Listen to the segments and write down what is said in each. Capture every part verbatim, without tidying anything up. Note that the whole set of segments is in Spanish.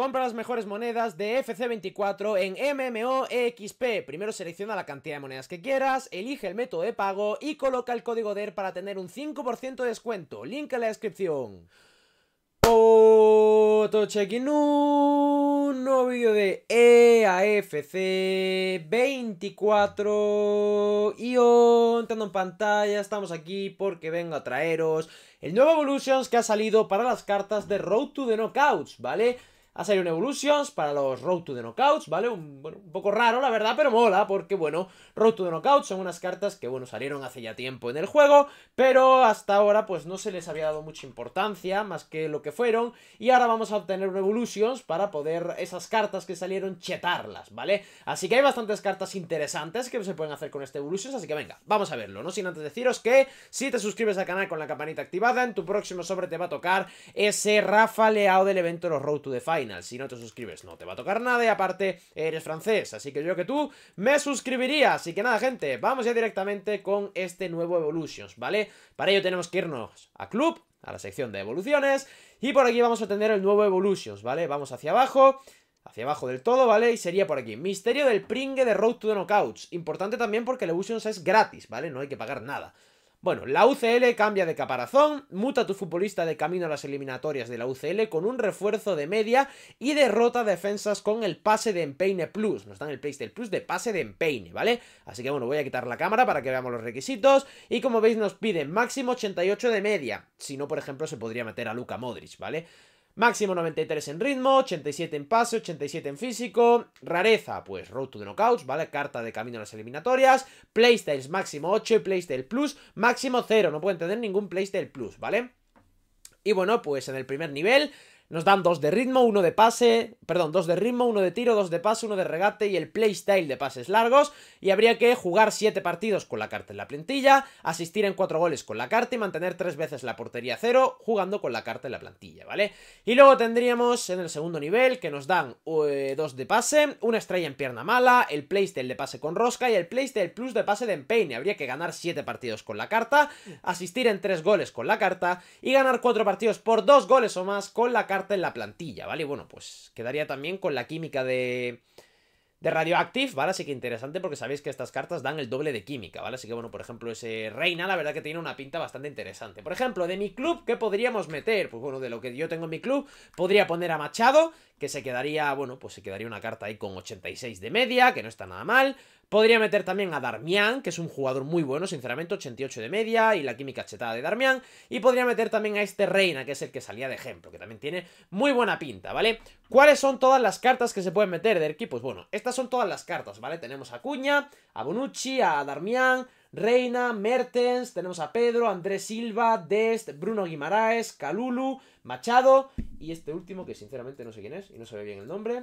Compra las mejores monedas de E A F C veinticuatro en M M O X P. Primero selecciona la cantidad de monedas que quieras, elige el método de pago y coloca el código D E R para tener un cinco por ciento de descuento. Link en la descripción. Otro check-in, un nuevo vídeo de E A F C veinticuatro. Y oh, entrando en pantalla, estamos aquí porque vengo a traeros el nuevo Evolutions que ha salido para las cartas de Road to the Knockouts, ¿vale? Ha salido un Evolutions para los Road to the Knockouts, ¿vale? Un, bueno, un poco raro, la verdad, pero mola, porque, bueno, Road to the Knockouts son unas cartas que, bueno, salieron hace ya tiempo en el juego, pero hasta ahora, pues, no se les había dado mucha importancia, más que lo que fueron, y ahora vamos a obtener un Evolutions para poder esas cartas que salieron chetarlas, ¿vale? Así que hay bastantes cartas interesantes que se pueden hacer con este Evolutions, así que venga, vamos a verlo, ¿no? Sin antes deciros que, si te suscribes al canal con la campanita activada, en tu próximo sobre te va a tocar ese Rafa Leao del evento de los Road to the Fire. Si no te suscribes no te va a tocar nada y aparte eres francés, así que yo que tú me suscribiría, así que nada gente, vamos ya directamente con este nuevo Evolutions, ¿vale? Para ello tenemos que irnos a Club, a la sección de evoluciones y por aquí vamos a tener el nuevo Evolutions, ¿vale? Vamos hacia abajo, hacia abajo del todo, ¿vale? Y sería por aquí, Misterio del Pringue de Road to the Knockouts, importante también porque el Evolutions es gratis, ¿vale? No hay que pagar nada. Bueno, la U C L cambia de caparazón, muta a tu futbolista de camino a las eliminatorias de la U C L con un refuerzo de media y derrota defensas con el pase de empeine plus. Nos dan el playstyle plus de pase de empeine, ¿vale? Así que bueno, voy a quitar la cámara para que veamos los requisitos y como veis nos piden máximo ochenta y ocho de media. Si no, por ejemplo, se podría meter a Luka Modric, ¿vale? Máximo noventa y tres en ritmo, ochenta y siete en pase, ochenta y siete en físico. Rareza, pues Road to the Knockouts, ¿vale? Carta de camino a las eliminatorias. Playstyles máximo ocho y playstyle plus máximo cero. No pueden tener ningún playstyle plus, ¿vale? Y bueno, pues en el primer nivel nos dan dos de ritmo, uno de pase, perdón, dos de ritmo, uno de tiro, dos de pase, uno de regate y el playstyle de pases largos. Y habría que jugar siete partidos con la carta en la plantilla, asistir en cuatro goles con la carta y mantener tres veces la portería cero jugando con la carta en la plantilla, ¿vale? Y luego tendríamos en el segundo nivel que nos dan eh, dos de pase, una estrella en pierna mala, el playstyle de pase con rosca y el playstyle plus de pase de empeine. Habría que ganar siete partidos con la carta, asistir en tres goles con la carta y ganar cuatro partidos por dos goles o más con la carta en la plantilla, ¿vale? Y bueno, pues quedaría también con la química de de Radioactive, ¿vale? Así que interesante porque sabéis que estas cartas dan el doble de química, ¿vale? Así que bueno, por ejemplo, ese Reina, la verdad que tiene una pinta bastante interesante. Por ejemplo, de mi club, ¿qué podríamos meter? Pues bueno, de lo que yo tengo en mi club, podría poner a Machado, que se quedaría, bueno, pues se quedaría una carta ahí con ochenta y seis de media, que no está nada mal. Podría meter también a Darmian, que es un jugador muy bueno, sinceramente, ochenta y ocho de media y la química chetada de Darmian. Y podría meter también a este Reina, que es el que salía de ejemplo, que también tiene muy buena pinta, ¿vale? ¿Cuáles son todas las cartas que se pueden meter de equipos? Bueno, estas son todas las cartas, ¿vale? Tenemos a Acuña, a Bonucci, a Darmian, Reina, Mertens, tenemos a Pedro, Andrés Silva, Dest, Bruno Guimaraes, Kalulu, Machado y este último que sinceramente no sé quién es y no se ve bien el nombre.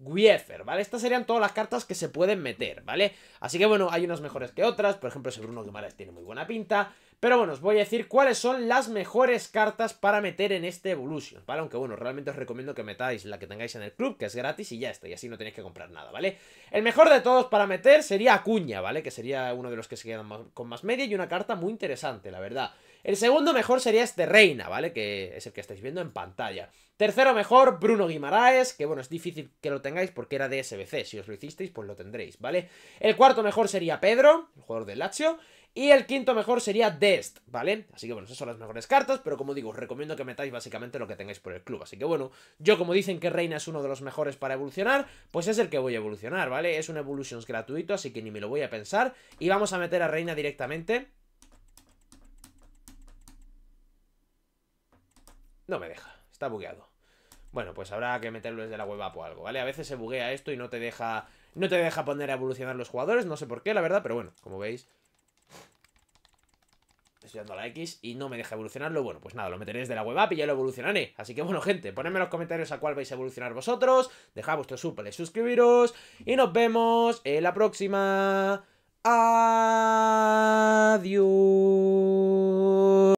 Guiefer, ¿vale? Estas serían todas las cartas que se pueden meter, ¿vale? Así que bueno, hay unas mejores que otras, por ejemplo ese Bruno Guimaraes tiene muy buena pinta, pero bueno, os voy a decir cuáles son las mejores cartas para meter en este Evolution, ¿vale? Aunque bueno, realmente os recomiendo que metáis la que tengáis en el club, que es gratis y ya está, y así no tenéis que comprar nada, ¿vale? El mejor de todos para meter sería Acuña, ¿vale? Que sería uno de los que se quedan más, con más media y una carta muy interesante, la verdad. El segundo mejor sería este Reina, ¿vale? Que es el que estáis viendo en pantalla. Tercero mejor, Bruno Guimaraes, que bueno, es difícil que lo tengáis porque era de S B C. Si os lo hicisteis, pues lo tendréis, ¿vale? El cuarto mejor sería Pedro, el jugador del Lazio. Y el quinto mejor sería Dest, ¿vale? Así que bueno, esas son las mejores cartas, pero como digo, os recomiendo que metáis básicamente lo que tengáis por el club. Así que bueno, yo como dicen que Reina es uno de los mejores para evolucionar, pues es el que voy a evolucionar, ¿vale? Es un Evolutions gratuito, así que ni me lo voy a pensar. Y vamos a meter a Reina directamente. No me deja, está bugueado. Bueno, pues habrá que meterlo desde la web app o algo, ¿vale? A veces se buguea esto y no te deja no te deja poner a evolucionar los jugadores, no sé por qué, la verdad, pero bueno, como veis estoy dando a la X y no me deja evolucionarlo. Bueno, pues nada, lo meteré desde la web app y ya lo evolucionaré. Así que bueno, gente, ponedme en los comentarios a cuál vais a evolucionar vosotros, dejad vuestro super, suscribiros y nos vemos en la próxima. Adiós.